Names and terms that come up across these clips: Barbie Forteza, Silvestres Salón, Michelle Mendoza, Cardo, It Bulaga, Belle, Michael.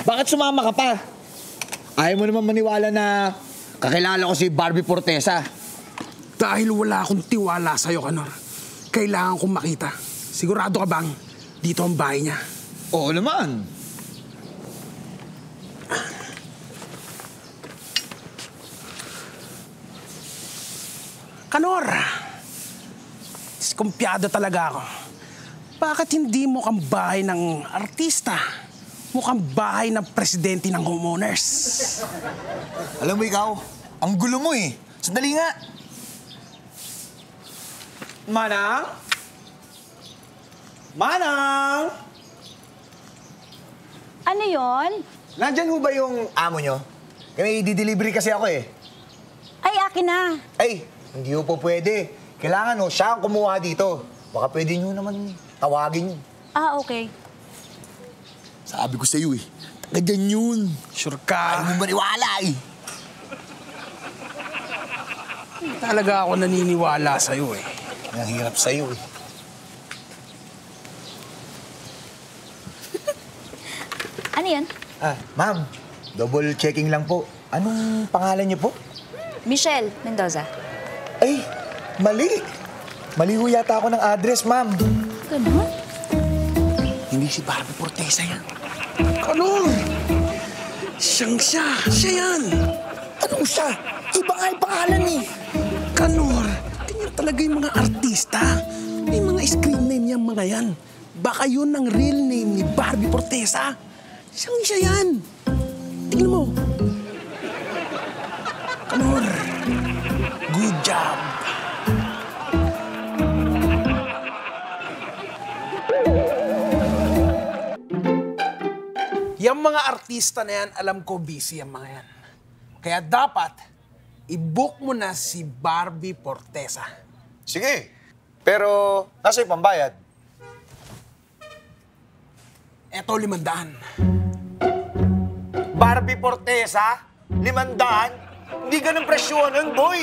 Bakit sumama ka pa? Ayaw mo naman maniwala na kakilala ko si Barbie Forteza. Dahil wala akong tiwala sa'yo, Kanor. Kailangan kong makita. Sigurado ka bang dito ang bahay niya? Oo naman. Kanor, diskumpiyado talaga ako. Bakit hindi mukhang bahay ng artista? Mukhang bahay ng presidente ng homeowners. Alam mo ikaw, ang gulo mo eh. Sandali nga. Manang? Manang? Ano yon? Nandyan ho ba yung amo nyo? Kaya i-delivery kasi ako eh. Ay, akin na. Ay, hindi ho po pwede. Kailangan ho, siya ang kumuha dito. Baka pwede nyo naman tawagin yun. Ah, okay. Sabi ko sa'yo eh, ganyan yun. Sure ka. Ayaw mo maniwala eh. Talaga ako naniniwala sa'yo eh. Ang hirap sa'yo eh. Ano yan? Ah, ma'am, double checking lang po. Anong pangalan niyo po? Michelle Mendoza. Ay, mali. Mali ho yata ako ng address, ma'am. Ganun? Hindi si Barbie Forteza yan. Ganun! Siya! Siya yan! Anong siya? Iba nga yung pangalan eh. Kanor, ganyan talaga yung mga artista. May mga screen name niya mga yan. Baka yun ang real name ni Barbie Forteza. Siya yan! Tingnan mo. Kanor, good job. Yung mga artista na yan, alam ko busy ang mga yan. Kaya dapat, i-book mo na si Barbie Forteza. Sige, pero nasa yung pambayad? Eto, 500. Barbie Forteza? 500? Hindi ganun presyo nun, boy!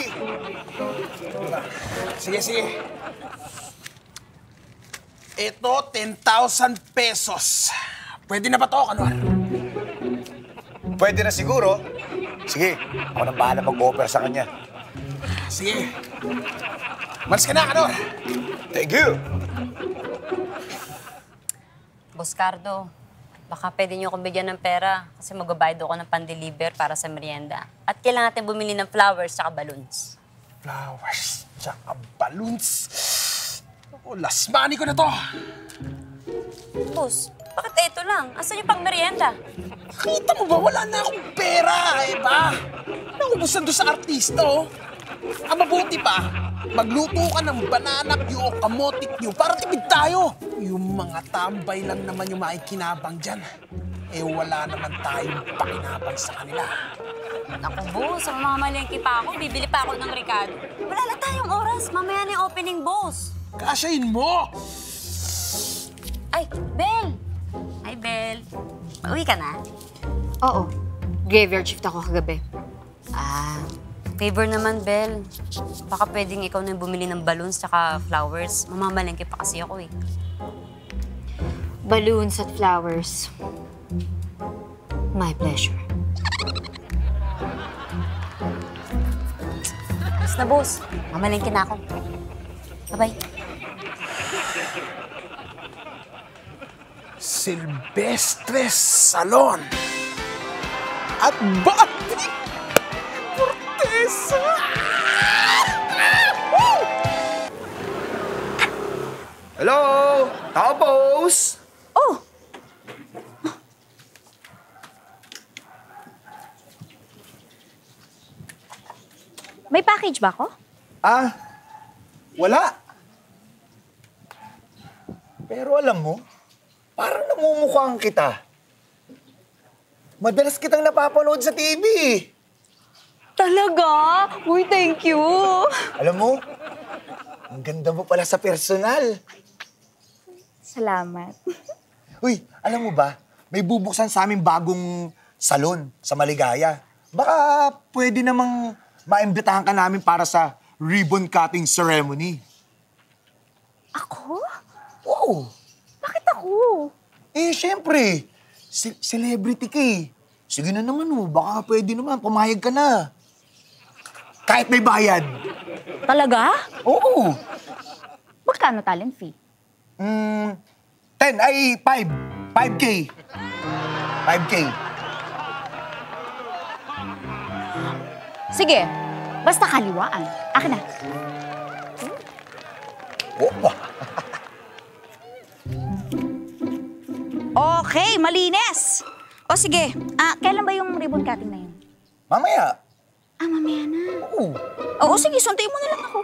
Sige. Eto, 10,000 pesos. Pwede na ba to, Kanor? Pwede na siguro. Sige, ako nang bahala mag-offer sa kanya. Sige. Malis ka na, Kanor. Thank you. Boss Cardo, baka pwede niyo akong bigyan ng pera kasi mag-abayad ako ng pan-deliver para sa merienda. At kailangan natin bumili ng flowers tsaka balloons. Flowers tsaka balloons? Ako, last money ko na to. Boss. Bakit ito lang? Asan yung pang merienda? Nakita mo ba? Wala na akong pera, eh ba? Naubusan doon sa artista, oh. Ang mabuti pa, magluto ka ng banana cue o kamote cue para tipid tayo. Yung mga tambay lang naman yung makikinabang dyan. Eh wala naman tayong pakinabang sa kanila. Naku, boss. Ang mamamalengke pa ako, bibili pa ako ng Ricardo. Wala na tayong oras. Mamaya na yung opening, boss. Kasyahin mo! Ay, Belle! Hi, Belle. Pauwi ka na? Oo. Graveyard shift ako kagabi. Ah, favor naman, Belle. Baka pwedeng ikaw na bumili ng balloons tsaka flowers. Mamamalengke pa kasi ako eh. Balloons at flowers. My pleasure. Tapos na, boss. Mamalengke na ako. Bye-bye. Silvestres Salón at Barbie Forteza! Hello? Tao, boss? Oh! May package ba ako? Ah, wala. Pero alam mo, parang namumukhang kita. Madalas kitang napapanood sa TV. Talaga? Uy, thank you. Alam mo, ang ganda mo pala sa personal. Salamat. Uy, alam mo ba, may bubuksan sa aming bagong salon sa Maligaya. Baka pwede namang maimbitahan ka namin para sa ribbon cutting ceremony. Ako? Wow! Bakit ako? Eh, siyempre. Celebrity ka eh. Sige na naman mo, baka pwede naman, pumayag ka na. Kahit may bayad. Talaga? Oo. Magkano talent fee? 5K. 5K. Sige, basta kaliwaan. Akin na. Opa. Okay, malinis. O sige, kailan ba yung ribbon cutting na yun? Mamaya. Ah, mamaya na. Oo. Oo, sige, suntuin mo na lang ako.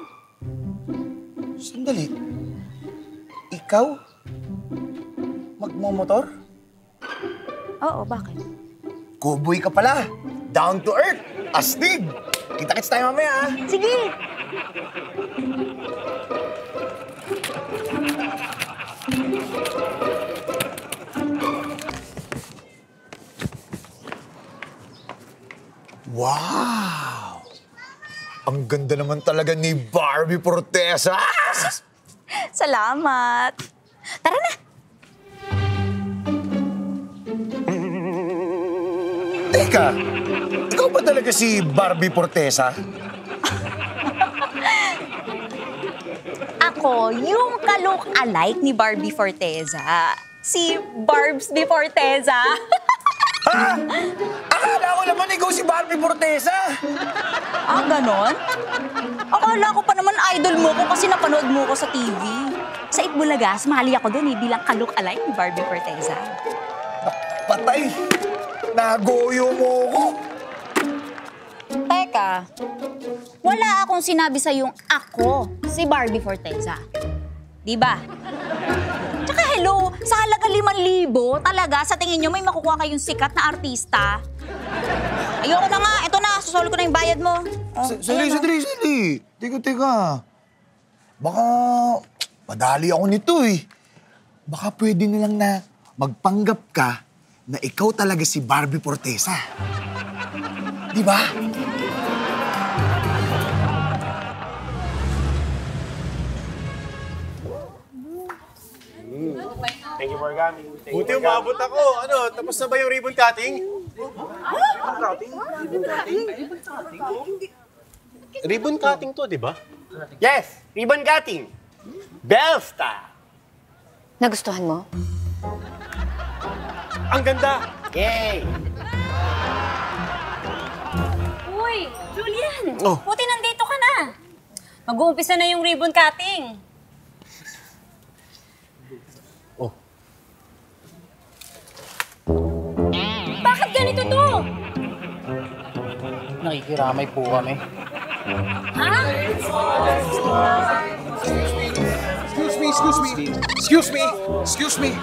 Sandali. Ikaw? Magmumotor? Oo, bakit? Cowboy ka pala. Down to earth. Astig. Kita-kits tayo mamaya, ha? Sige. Wow! Ang ganda naman talaga ni Barbie Forteza! Salamat! Tara na! Teka! Ikaw ba talaga si Barbie Forteza? Ako, yung ka-look-alike ni Barbie Forteza. Si Barbs de Forteza. Ha? Akala ko naman ikaw si Barbie Forteza. Ah, ganon? Akala ko pa naman idol mo ko kasi napanood mo ko sa TV. Sa It Bulaga, sumali ako doon eh, bilang ka-look-alike ni Barbie Forteza. Patay! Nagoyo mo ko! Teka, wala akong sinabi sa yung ako si Barbie Forteza. Diba? Hello, sa halaga 5,000, talaga, sa tingin nyo may makukuha kayong sikat na artista? Ayoko na nga, ito na, susolo ko na yung bayad mo. Sali. Teka. Baka madali ako nito eh. Baka pwede na lang na magpanggap ka na ikaw talaga si Barbie Forteza. Di ba? Thank you for coming. Buti umabot ako. Ano, tapos na ba yung ribbon cutting? Ribbon cutting to, di ba? Yes, ribbon cutting. Belle style. Nagustuhan mo? Ang ganda! Yay! Uy, Julian! Buti nandito ka na. Mag-uumpisa na yung ribbon cutting. Bakit ganito to? Nakikiramay po kami. Ha? Excuse me.